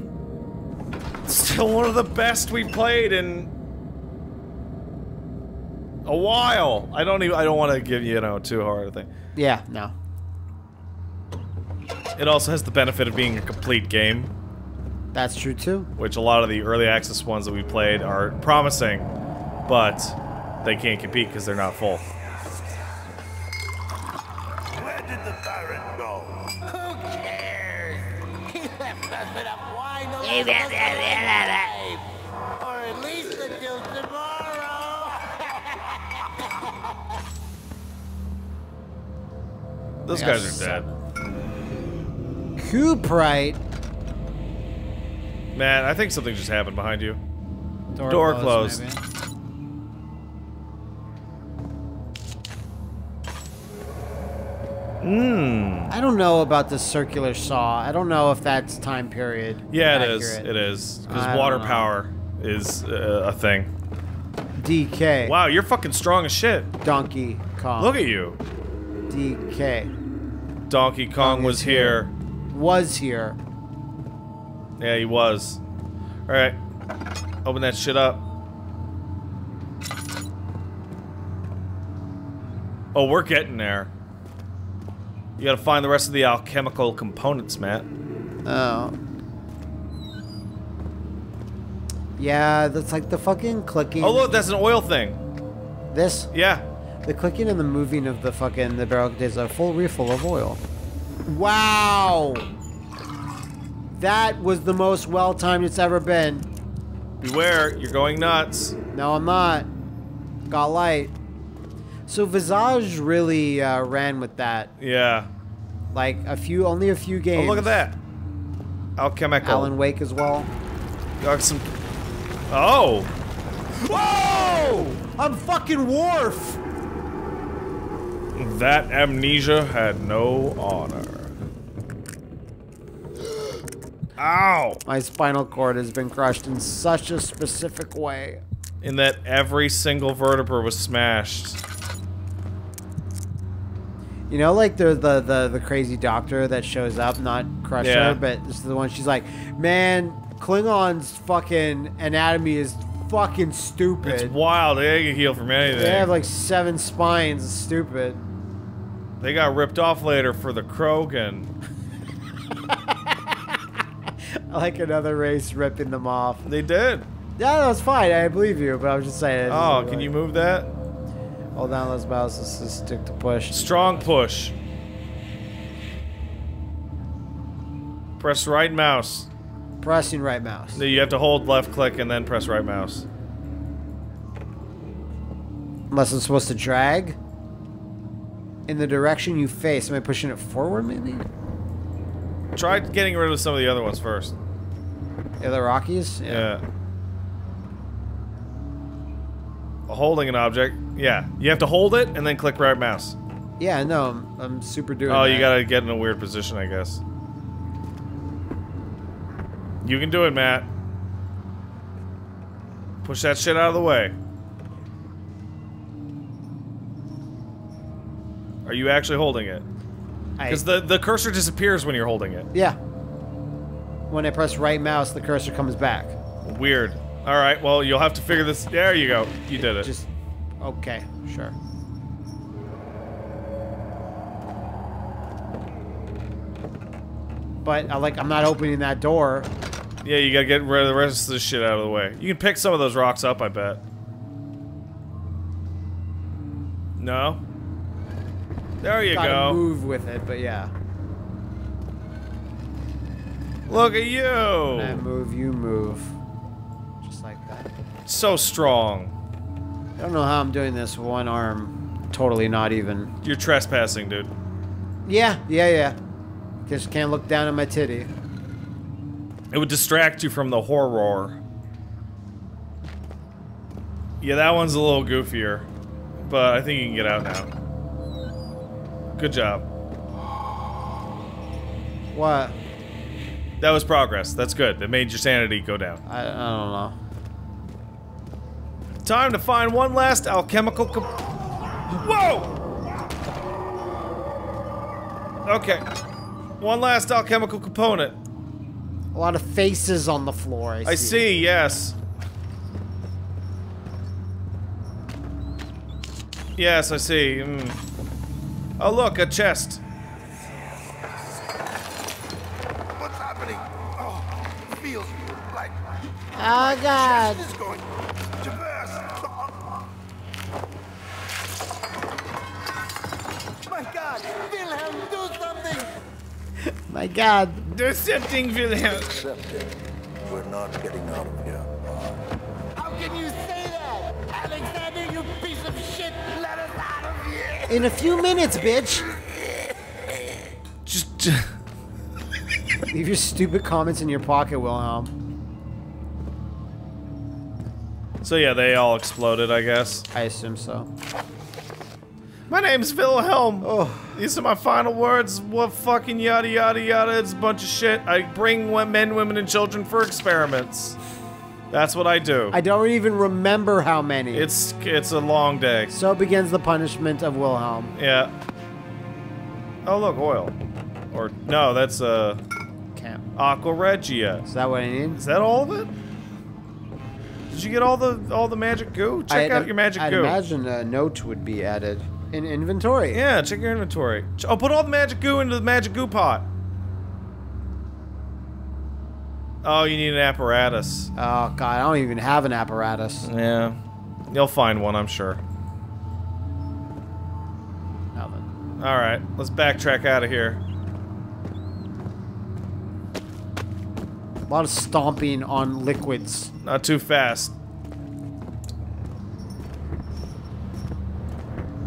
Still one of the best we played in a while. I don't want to give you know too hard a thing. Yeah, no. It also has the benefit of being a complete game. That's true too. Which a lot of the early access ones that we played are promising, but they can't compete because they're not full. Where did the Baron go? Who cares? He left us with a wide open. Or at least until tomorrow. Those guys are dead. Cooprite. Man, I think something just happened behind you. Door closed. Maybe. I don't know about the circular saw. I don't know if that's time period. Yeah, it is. It is. Because water power is a thing. DK. Wow, you're fucking strong as shit. Donkey Kong. Look at you. DK. Donkey Kong was here. Yeah, he was. Alright. Open that shit up. Oh, we're getting there. You gotta find the rest of the alchemical components, Matt. Oh. Yeah, that's like the fucking clicking. Oh look, that's an oil thing. This? Yeah. The clicking and the moving of the fucking barrel is a full refill of oil. Wow! That was the most well-timed it's ever been. Beware, you're going nuts. No, I'm not. Got light. So Visage really ran with that. Yeah. Like only a few games. Oh, look at that. Alchemical. Alan Wake as well. Got some. Oh. Whoa! I'm fucking Worf. That amnesia had no honor. Ow! My spinal cord has been crushed in such a specific way. In that every single vertebra was smashed. You know, like the crazy doctor that shows up, not Crusher, but this is the one. She's like, man, Klingon's fucking anatomy is fucking stupid. It's wild. They can heal from anything. They have like 7 spines. It's stupid. They got ripped off later for the Krogan. I like another race ripping them off. They did. Yeah, that was fine. I believe you, but I was just saying. Oh, can you move that? Hold down those mouses to stick to push. Strong push. Press right mouse. Pressing right mouse. No, you have to hold left click and then press right mouse. Unless I'm supposed to drag in the direction you face. Am I pushing it forward, maybe? Try getting rid of some of the other ones first. The other Rockies? Yeah. Holding an object, yeah. You have to hold it and then click right mouse. Yeah, no, I'm super doing that. Oh, you gotta get in a weird position, I guess. You can do it, Matt. Push that shit out of the way. Are you actually holding it? Because the cursor disappears when you're holding it. Yeah. When I press right mouse, the cursor comes back. Weird. All right, well, you'll have to figure this. There you go. You did it. Just okay, sure. But I'm not opening that door. Yeah, you gotta get rid of the rest of this shit out of the way. You can pick some of those rocks up, I bet. No. There you go. Gotta move with it, but yeah. Look at you. When I move, you move. So strong. I don't know how I'm doing this one arm. Totally not even. You're trespassing, dude. Yeah. Just can't look down at my titty. It would distract you from the horror. Yeah, that one's a little goofier. But I think you can get out now. Good job. What? That was progress. That's good. That made your sanity go down. I don't know. Time to find one last alchemical Whoa! Okay. One last alchemical component. A lot of faces on the floor, I see. I see, yes. Yes, I see. Mm. Oh, look, a chest. What's happening? Oh, it feels like... Oh, God. Chest is going to burst. My God, Wilhelm, do something. My God. Do something, Wilhelm. Accept it. We're not getting out of here. How can you say that? Alexander, you piece of shit. Let us out of here. In a few minutes, bitch. Just... Leave your stupid comments in your pocket, Wilhelm. So yeah, they all exploded, I guess. I assume so. My name's Wilhelm. Oh. These are my final words. What fucking yada yada yada. It's a bunch of shit. I bring men, women, and children for experiments. That's what I do. I don't even remember how many. It's a long day. So begins the punishment of Wilhelm. Yeah. Oh look, oil. Or no, that's Camp. Aqua Regia. Is that what I need? Is that all of it? Did you get all the magic goo? Check out your magic goo. I imagine a note would be added in inventory. Yeah, check your inventory. Oh, put all the magic goo into the magic goo pot. Oh, you need an apparatus. Oh God, I don't even have an apparatus. Yeah, you'll find one, I'm sure. Nothing. All right, let's backtrack out of here. A lot of stomping on liquids. Not too fast.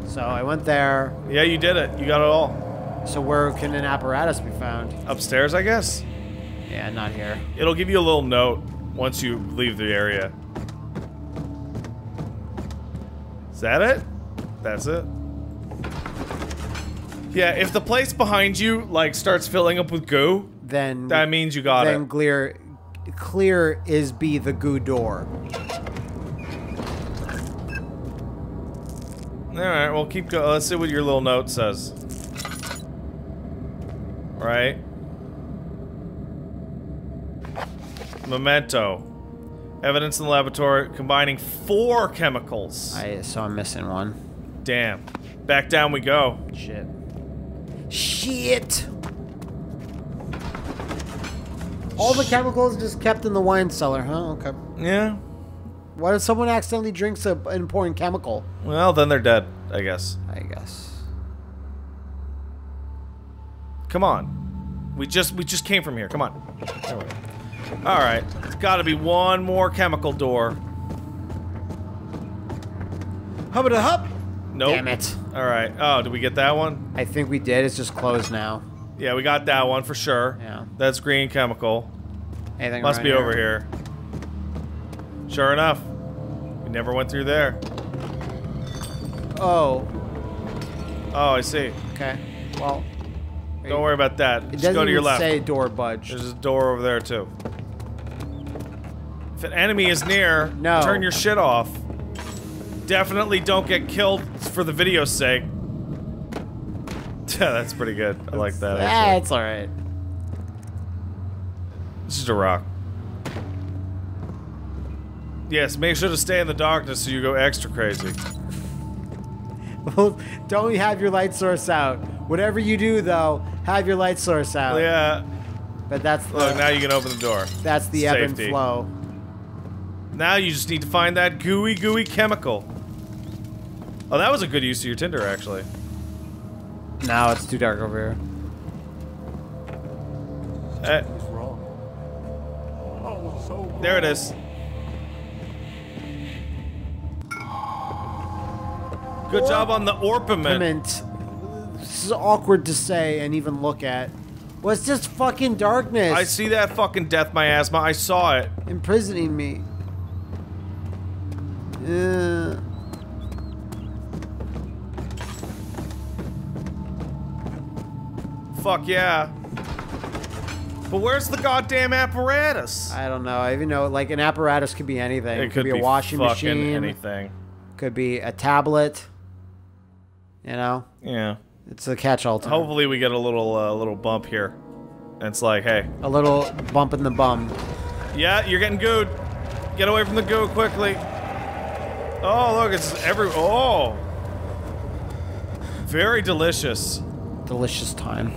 So I went there. Yeah, you did it. You got it all. So where can an apparatus be found? Upstairs, I guess. Yeah, not here. It'll give you a little note once you leave the area. Is that it? That's it. Yeah, if the place behind you, like, starts filling up with goo, then... That means you got it. Then clear is be the goo door. Alright, well, keep going. Let's see what your little note says. Right. Memento. Evidence in the laboratory combining 4 chemicals. So I'm missing one. Damn. Back down we go. Shit. Shit! All the chemicals just kept in the wine cellar, huh? Okay. Yeah. What if someone accidentally drinks an important chemical? Well, then they're dead, I guess. I guess. Come on. We just came from here. Come on. There we go. All right, there's got to be one more chemical door. Hubba hub. Nope. Damn it. All right. Oh, did we get that one? I think we did. It's just closed now. Yeah, we got that one for sure. Yeah. That's green chemical. Anything must be here? Over here. Sure enough, we never went through there. Oh. Oh, I see. Okay. Well. Don't worry about that. It just go to your left. It doesn't even say door budge. There's a door over there too. If an enemy is near, turn your shit off. Definitely don't get killed for the video's sake. Yeah, that's pretty good. I like that. Yeah, it's alright. It's just a rock. Yes, make sure to stay in the darkness so you go extra crazy. Well, don't have your light source out. Whatever you do, though, have your light source out. Yeah. But that's the... Look, now you can open the door. That's the ebb and flow. Now you just need to find that gooey chemical. Oh, that was a good use of your tinder, actually. Now it's too dark over here. Something's wrong. Oh, so wrong. There it is. Good job on the orpiment. This is awkward to say and even look at. Well, it's just fucking darkness. I see that fucking death miasma. I saw it. Imprisoning me. Fuck yeah. But where's the goddamn apparatus? I don't know. I even know, like, an apparatus could be anything. It could be a washing machine. Anything. Could be a tablet. You know? Yeah. It's a catch-all term. Hopefully we get a little little bump here. And it's like, hey. A little bump in the bum. Yeah, you're getting gooed. Get away from the goo quickly. Oh, look, it's every... Oh! Very delicious. Delicious time.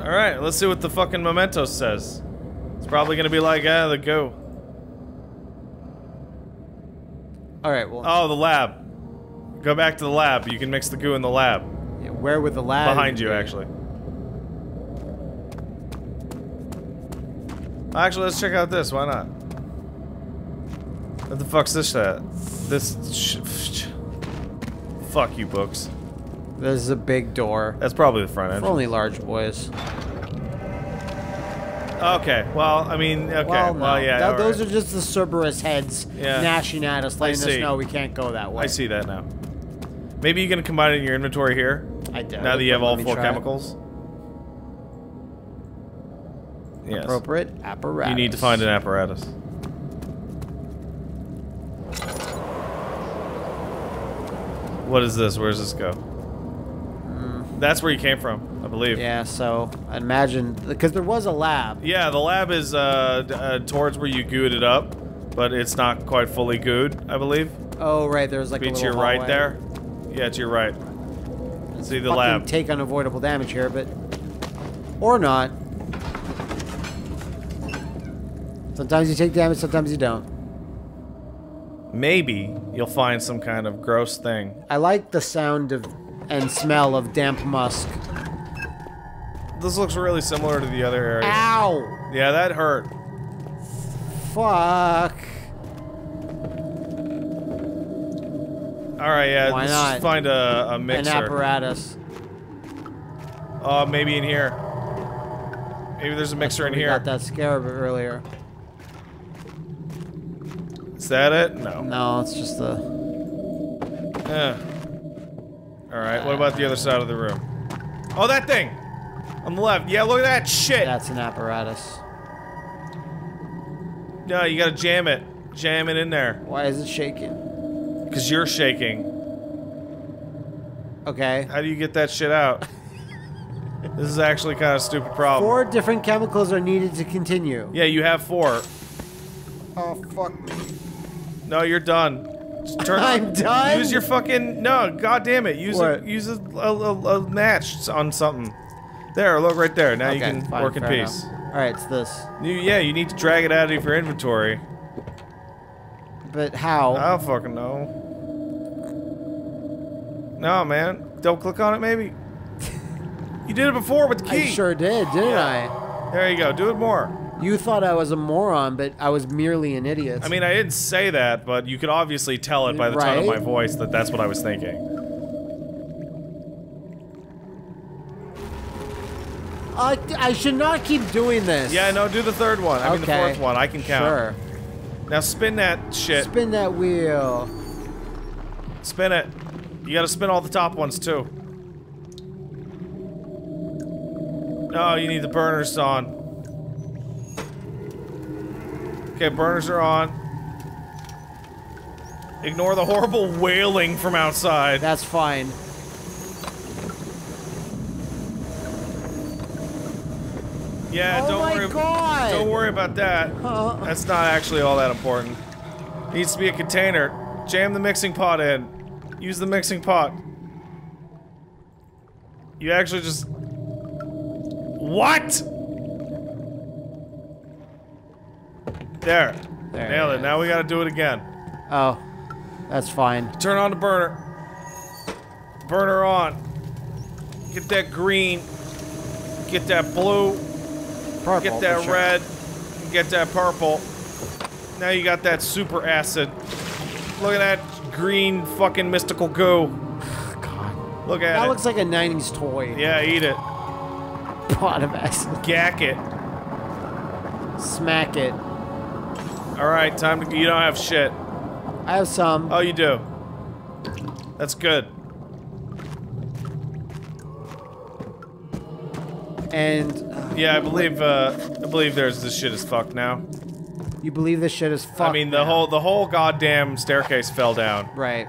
Alright, let's see what the fucking memento says. It's probably gonna be like, ah, the goo. Alright, well... Oh, the lab. Go back to the lab. You can mix the goo in the lab. Yeah, where would the lab Behind you, actually. Actually, let's check out this. Why not? What the fuck's this shit? Fuck you, books. This is a big door. That's probably the front end. For only large boys. Okay, well, I mean, okay. Well, no. Yeah, that, those right. are just the Cerberus heads gnashing at us, letting us know we can't go that way. I see that now. Maybe you can combine it in your inventory here. I doubt Now that you have all four chemicals. Yes. Appropriate apparatus. You need to find an apparatus. What is this? Where does this go? That's where you came from, I believe. Yeah, so I imagine because there was a lab. Yeah, the lab is towards where you gooed it up, but it's not quite fully gooed, I believe. Oh right, there's like a little hallway. Right there. Yeah, to your right. Let's see the lab. Take unavoidable damage here, but or not. Sometimes you take damage, sometimes you don't. Maybe you'll find some kind of gross thing. I like the sound of. And smell of damp musk. This looks really similar to the other area. Ow! Yeah, that hurt. Fuck. Alright, yeah, Why let's not? Just find a mixer. An apparatus. Oh, maybe in here. Maybe there's a mixer in here. I got that scarab earlier. Is that it? No. No, it's just the... Alright, what about the other side of the room? Oh, that thing! On the left. Yeah, look at that shit! That's an apparatus. No, you gotta jam it. Jam it in there. Why is it shaking? Because you're shaking. Okay. How do you get that shit out? This is actually kind of a stupid problem. 4 different chemicals are needed to continue. Yeah, you have 4. Oh, fuck me. No, you're done. I'm done. Use your fucking God damn it! Use what? use a match on something. There, look right there. Now okay, you can work in peace. All right, it's this. You need to drag it out of your inventory. But how? I don't fucking know. No, man, don't click on it. Maybe you did it before with the key. I sure did, didn't I? There you go. Do it more. You thought I was a moron, but I was merely an idiot. I mean, I didn't say that, but you could obviously tell it by the tone of my voice that that's what I was thinking. I should not keep doing this. Yeah, no, do the third one. I mean, the fourth one. I can count. Sure. Now spin that shit. Spin that wheel. Spin it. You gotta spin all the top ones, too. No, you need the burners on. Okay, burners are on. Ignore the horrible wailing from outside. That's fine. Yeah, don't worry about that. That's not actually all that important. Needs to be a container. Jam the mixing pot in. Use the mixing pot. You actually just... What?! There. Nailed it. Now we gotta do it again. Oh. That's fine. Turn on the burner. Burner on. Get that green. Get that blue. Purple, get that red. Get that purple. Now you got that super acid. Look at that green fucking mystical goo. God. Look at it. That looks like a 90s toy. Yeah, eat it. Pot of acid. Gack it. Smack it. Alright, time to- you don't have shit. I have some. Oh, you do. That's good. And... yeah, I believe there's this shit is fucked now. You believe this shit is fucked now? I mean, the whole goddamn staircase fell down. Right.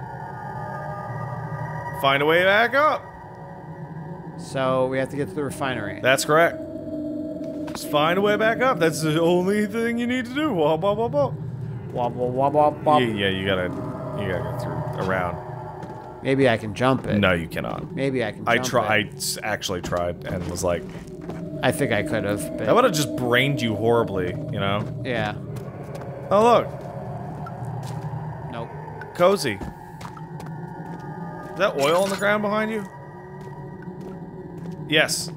Find a way back up. So we have to get to the refinery. That's correct. Just find a way back up. That's the only thing you need to do. Wob, wob, wob, wob. Wob, wob, wob, wob, wob. Yeah, you gotta get through, around. Maybe I can jump it. No, you cannot. Maybe I can jump it. I actually tried and was like... I think I could have. That would have just brained you horribly, you know? Yeah. Oh, look. Nope. Cozy. Is that oil on the ground behind you? Yes.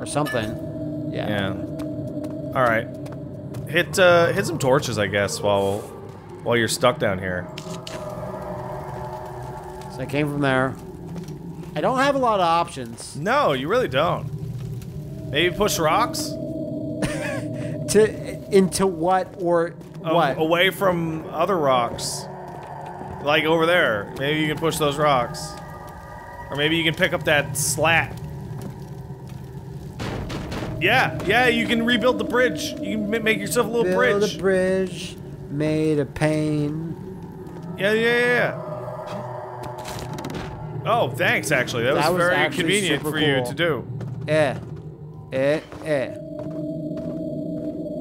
Or something. Yeah. Yeah. All right. Hit hit some torches, I guess, while you're stuck down here. So I came from there. I don't have a lot of options. No, you really don't. Maybe push rocks? Into what or what? Away from other rocks. Like over there. Maybe you can push those rocks. Or maybe you can pick up that slat. Yeah, you can rebuild the bridge. You can make yourself a little bridge. Build a bridge made of pain. Yeah. Oh, thanks, actually. That was very convenient for you to do.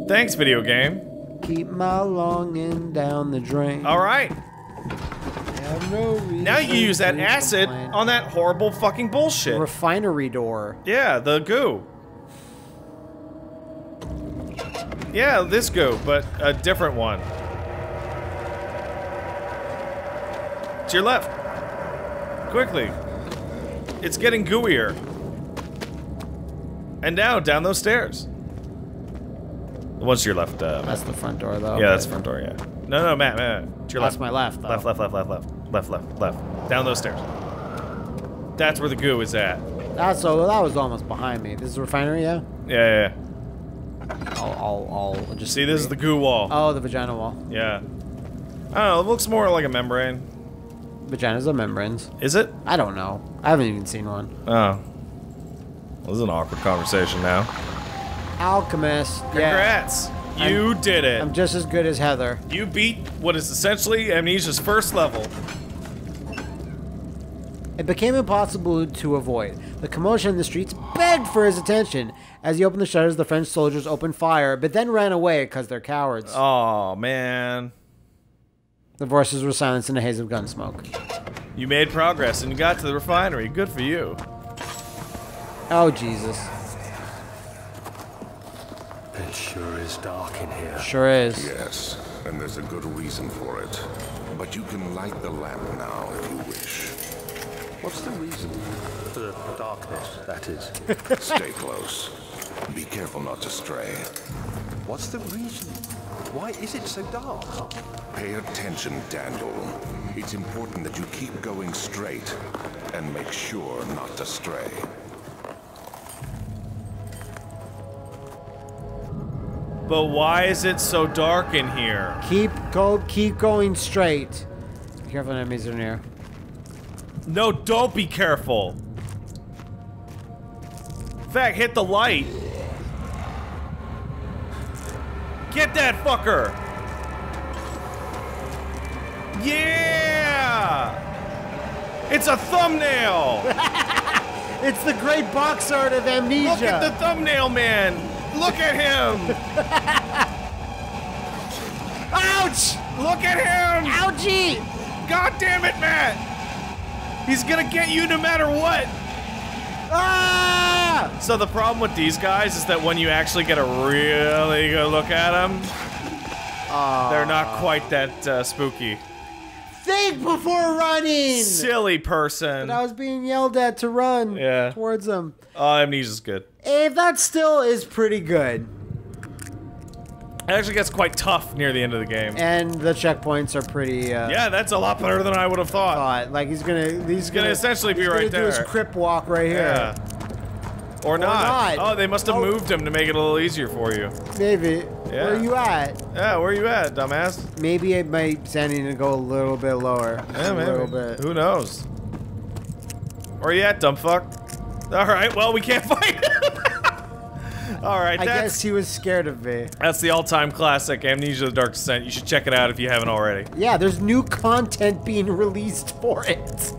Thanks, video game. Keep my longing down the drain. All right. No, now you use that acid on that horrible fucking bullshit. Refinery door. Yeah, the goo. Yeah, this goo, but a different one. To your left. Quickly. It's getting gooier. And now, down those stairs. The ones to your left, That's the front door, though. Yeah, that's the front door, yeah. No, Matt. To your left. That's my left, though. Left. Down those stairs. That's where the goo is at. That was almost behind me. This is the refinery, yeah? Yeah. I'll just... See, this is the goo wall. Oh, the vagina wall. Yeah. I don't know, it looks more like a membrane. Vaginas are membranes. Is it? I don't know. I haven't even seen one. Oh. Well, this is an awkward conversation now. Alchemist. Congrats. Yeah. You did it. I'm just as good as Heather. You beat what is essentially Amnesia's first level. It became impossible to avoid. The commotion in the streets begged for his attention. As he opened the shutters, the French soldiers opened fire, but then ran away because they're cowards. Oh, man. The voices were silenced in a haze of gun smoke. You made progress and you got to the refinery. Good for you. Oh, Jesus. It sure is dark in here. Sure is. Yes, and there's a good reason for it. But you can light the lamp now if you wish. What's the reason? The darkness, that is. Stay close. Be careful not to stray. What's the reason? Why is it so dark? Pay attention, Dandel. It's important that you keep going straight and make sure not to stray. But why is it so dark in here? Keep going straight. Be careful, enemies are near. No, don't be careful. In fact, hit the light. Get that fucker! Yeah! It's a thumbnail! It's the great box art of Amnesia! Look at the thumbnail, man! Look at him! Ouch! Look at him! Ouchie! God damn it, Matt! He's gonna get you no matter what! Ah! So the problem with these guys is that when you actually get a really good look at them, they're not quite that spooky. Think before running! Silly person. But I was being yelled at to run towards them. Oh, Amnesia's good. If that still is pretty good. It actually gets quite tough near the end of the game. And the checkpoints are pretty, yeah, that's a lot better than I would have thought. Like, he's gonna essentially be right there. He's gonna do his crip walk right here. Yeah. Or not. Oh, they must have moved him to make it a little easier for you. Maybe. Yeah. Where are you at? Yeah, where are you at, dumbass? Maybe it might send you to go a little bit lower. Yeah, maybe. A little bit. Who knows? Where are you at, dumb fuck? All right, well, we can't fight. All right, I guess he was scared of me. That's the all-time classic, Amnesia: The Dark Descent. You should check it out if you haven't already. Yeah, there's new content being released for it.